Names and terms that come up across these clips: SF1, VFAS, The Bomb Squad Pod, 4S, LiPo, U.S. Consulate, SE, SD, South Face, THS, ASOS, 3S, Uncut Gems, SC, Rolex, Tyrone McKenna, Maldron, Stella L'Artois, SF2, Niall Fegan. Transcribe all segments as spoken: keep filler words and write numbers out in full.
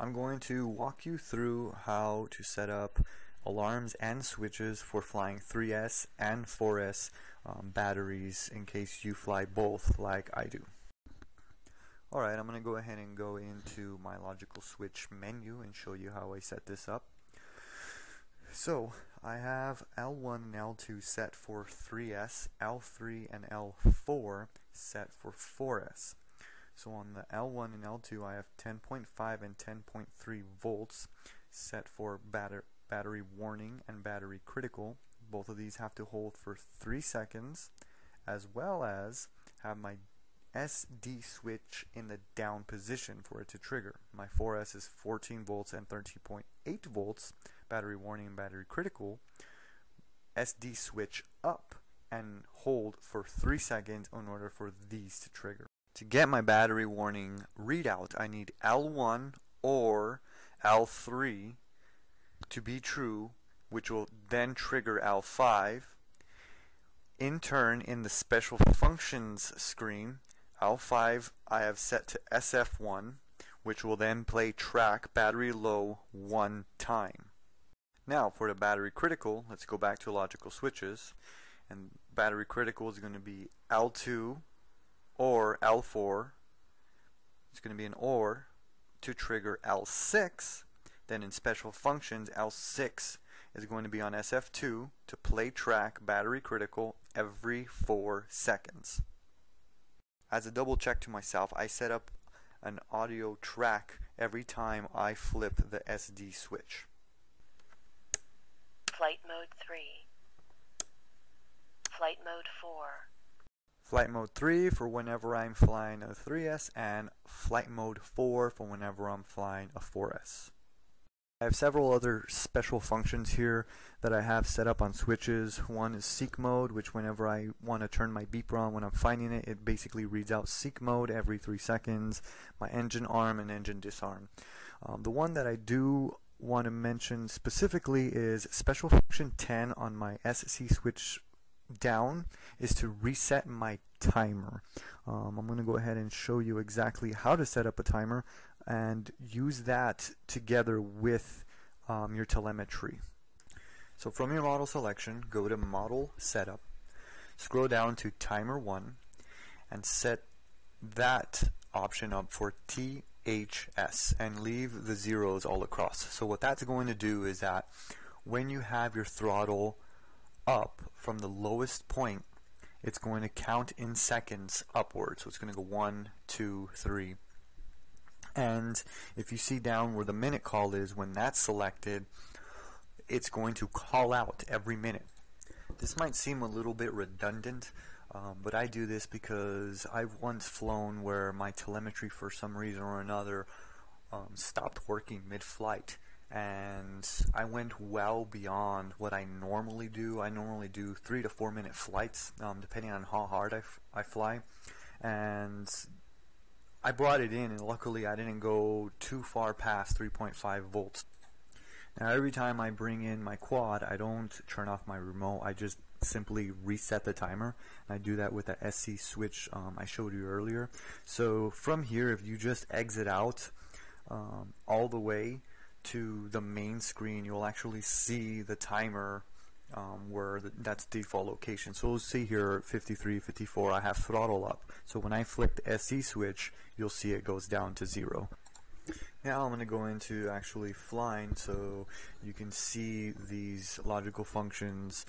I'm going to walk you through how to set up alarms and switches for flying three S and four S um, batteries in case you fly both like I do. Alright, I'm going to go ahead and go into my logical switch menu and show you how I set this up. So I have L one and L two set for three S, L three and L four set for four S. So on the L one and L two I have ten point five and ten point three volts set for batter battery warning and battery critical. Both of these have to hold for three seconds, as well as have my S D switch in the down position for it to trigger. My four S is fourteen volts and thirteen point eight volts, battery warning and battery critical. S D switch up and hold for three seconds in order for these to trigger. To get my battery warning readout, I need L one or L three to be true, which will then trigger L five. In turn, in the special functions screen, L five I have set to S F one, which will then play track battery low one time. Now for the battery critical, let's go back to logical switches, and battery critical is going to be L two or L four. It's going to be an OR to trigger L six. Then in special functions, L six is going to be on S F two to play track battery critical every four seconds. As a double check to myself, I set up an audio track every time I flip the S D switch. Flight mode three. Flight mode four. Flight mode three for whenever I'm flying a three S, and flight mode four for whenever I'm flying a four S. I have several other special functions here that I have set up on switches. One is seek mode, which whenever I want to turn my beeper on when I'm finding it, it basically reads out seek mode every three seconds, my engine arm and engine disarm. Um, the one that I do want to mention specifically is special function ten on my S C switch down is to reset my timer. Um, I'm going to go ahead and show you exactly how to set up a timer and use that together with um, your telemetry. So from your model selection, go to model setup, scroll down to timer one, and set that option up for T H S and leave the zeros all across. So what that's going to do is that when you have your throttle up from the lowest point, it's going to count in seconds upwards. So it's going to go one, two, three. And if you see down where the minute call is, when that's selected, it's going to call out every minute. This might seem a little bit redundant, um, but I do this because I've once flown where my telemetry for some reason or another um, stopped working mid-flight, and I went well beyond what I normally do. I normally do three to four minute flights, um, depending on how hard I, f I fly, and I brought it in, and luckily I didn't go too far past three point five volts. Now every time I bring in my quad, I don't turn off my remote, I just simply reset the timer, and I do that with the S C switch um, I showed you earlier. So from here, if you just exit out um, all the way to the main screen, you'll actually see the timer Um, where the, that's default location. So we'll see here fifty-three, fifty-four, I have throttle up. So when I flick the S E switch, you'll see it goes down to zero. Now I'm going to go into actually flying so you can see these logical functions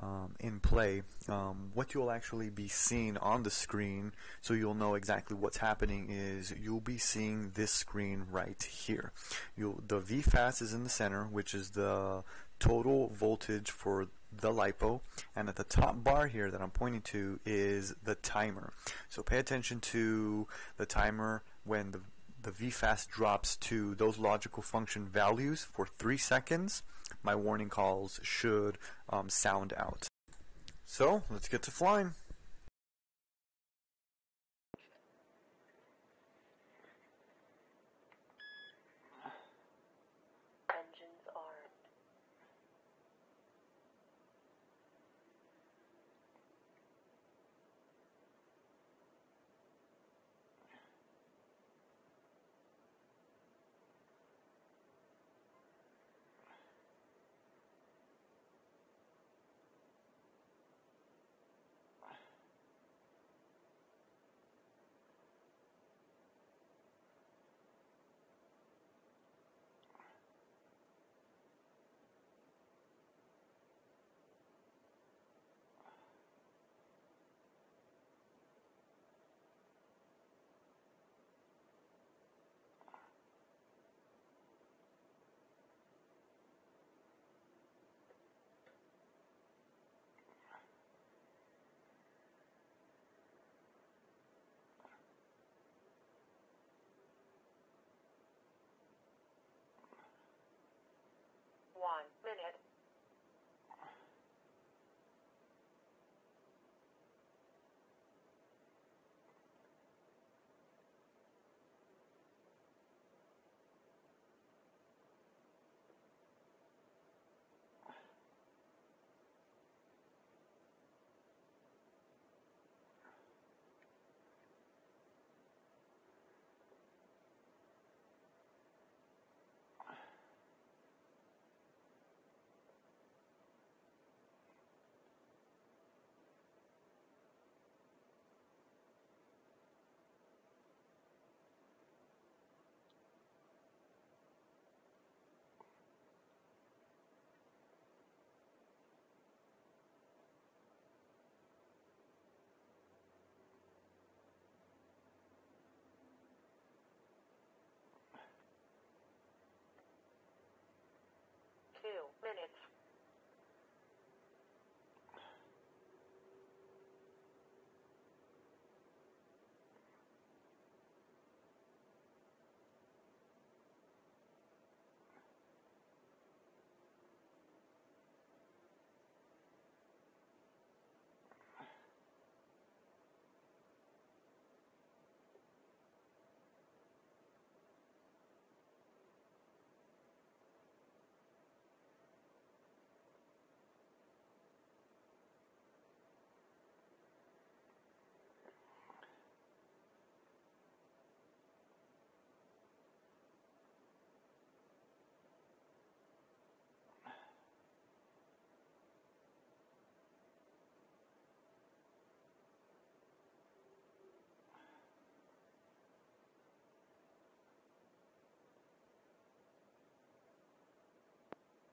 um, in play. Um, what you'll actually be seeing on the screen, so you'll know exactly what's happening, is you'll be seeing this screen right here. You'll, the V FAS is in the center, which is the total voltage for the LiPo, and at the top bar here that I'm pointing to is the timer. So pay attention to the timer when the, the V FAS drops to those logical function values for three seconds. My warning calls should um, sound out. So let's get to flying. minute. Two minutes.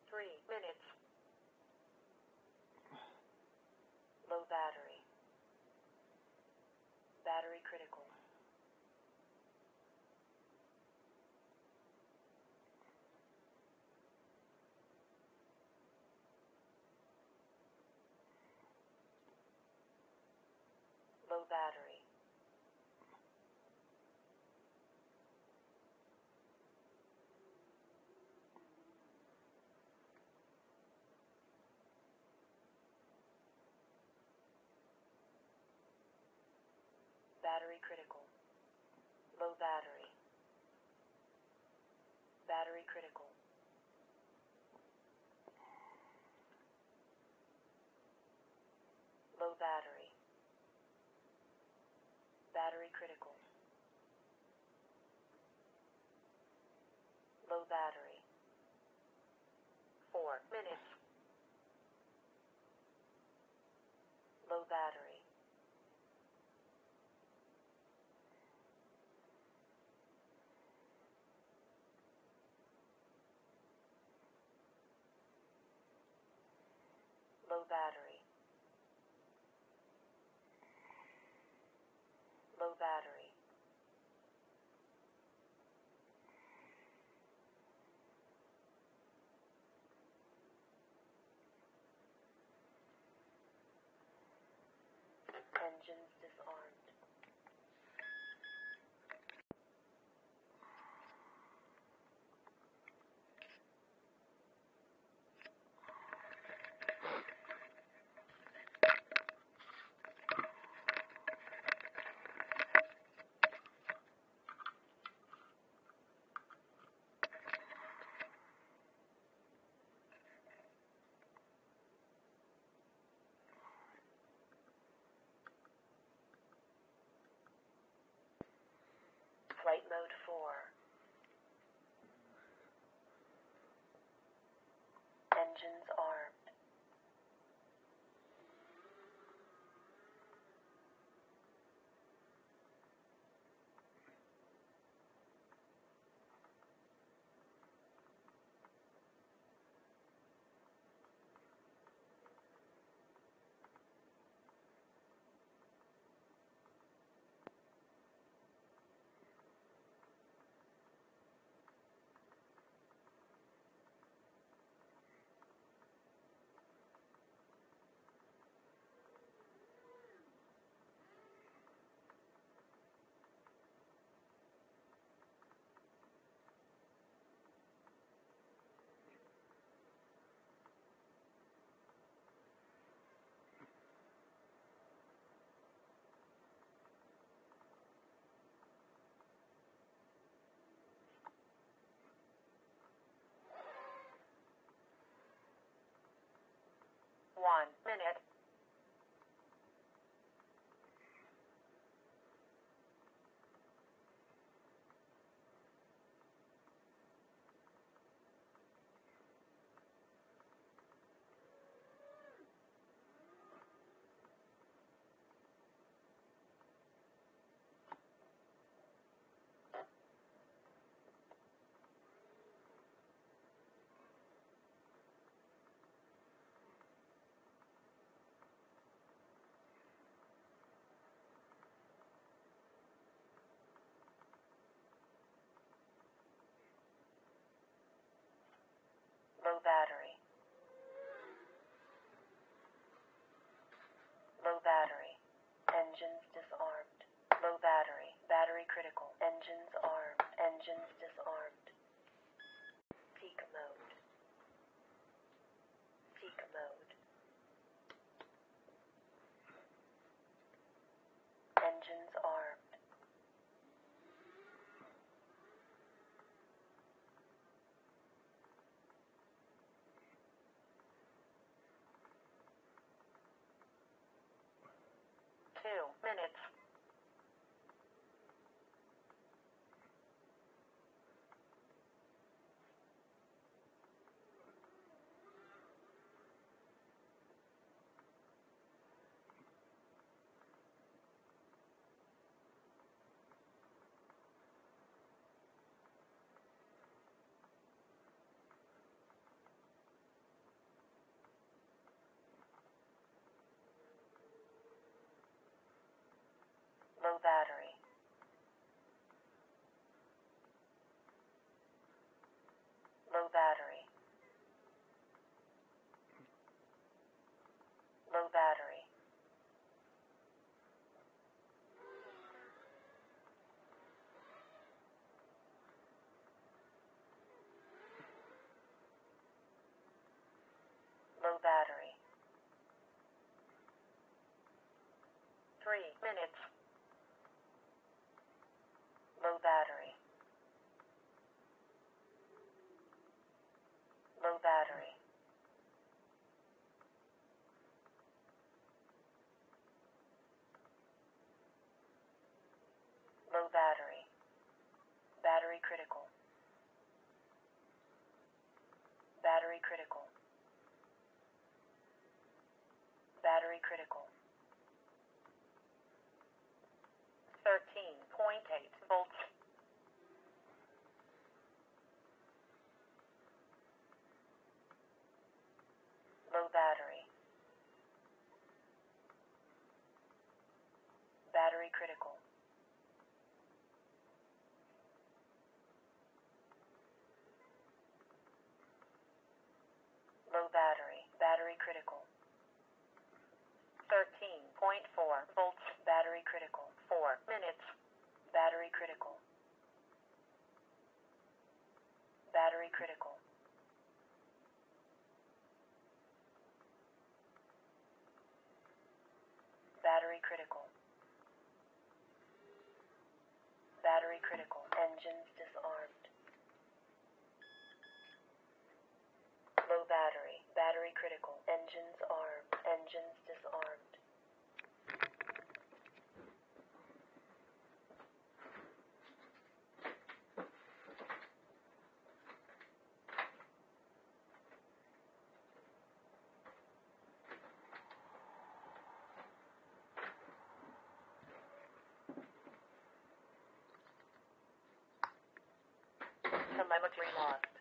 Three minutes. Low battery. Battery critical. Low battery. Battery critical. Low battery. Battery critical. Low battery. Battery critical. Low battery. Four minutes. Low battery. Low battery. Low battery. Engines disarmed. Flight mode four. Engines armed. one minute. Low battery. Low battery. Engines disarmed. Low battery. Battery critical. Engines armed. Engines disarmed. Peak mode. Peak mode. Engines armed. Minutes. Low battery. Low battery. Low battery. Low battery. Three minutes. Low battery. Low battery. Low battery. Battery critical. Battery critical. Battery critical. thirteen point eight volts. Low battery. Battery critical. Low battery. Battery critical. thirteen point four volts. Battery critical. four minutes. Battery critical. Battery critical. Battery critical. Battery critical. Engines disarmed. Low battery. Battery critical. Engines armed. Engines disarmed. Telemetry lost.